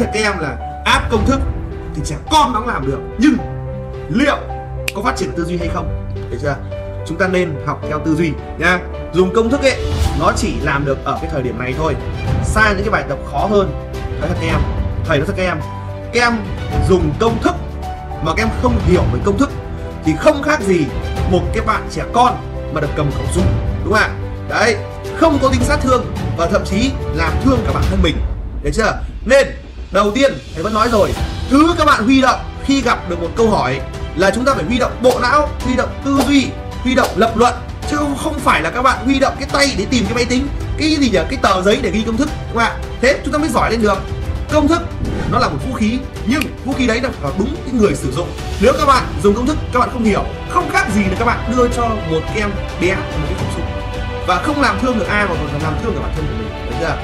thật các em là áp công thức thì trẻ con nó cũng làm được, nhưng liệu có phát triển tư duy hay không, được chưa? Chúng ta nên học theo tư duy nha. Dùng công thức ấy nó chỉ làm được ở cái thời điểm này thôi, sang những cái bài tập khó hơn, nói thật các em, thầy nói thật các em, các em dùng công thức mà các em không hiểu về công thức thì không khác gì một cái bạn trẻ con mà được cầm khẩu súng, đúng không ạ? Đấy, không có tính sát thương và thậm chí làm thương cả bản thân mình, được chưa? Nên đầu tiên thầy vẫn nói rồi, thứ các bạn huy động khi gặp được một câu hỏi là chúng ta phải huy động bộ não, huy động tư duy, huy động lập luận, chứ không phải là các bạn huy động cái tay để tìm cái máy tính, cái gì nhỉ, cái tờ giấy để ghi công thức, đúng không ạ? Thế chúng ta mới giỏi lên được. Công thức nó là một vũ khí, nhưng vũ khí đấy là phải đúng cái người sử dụng. Nếu các bạn dùng công thức các bạn không hiểu, không khác gì là các bạn đưa cho một em bé một cái khẩu súng và không làm thương được ai mà còn làm thương cả bản thân của mình, được chưa?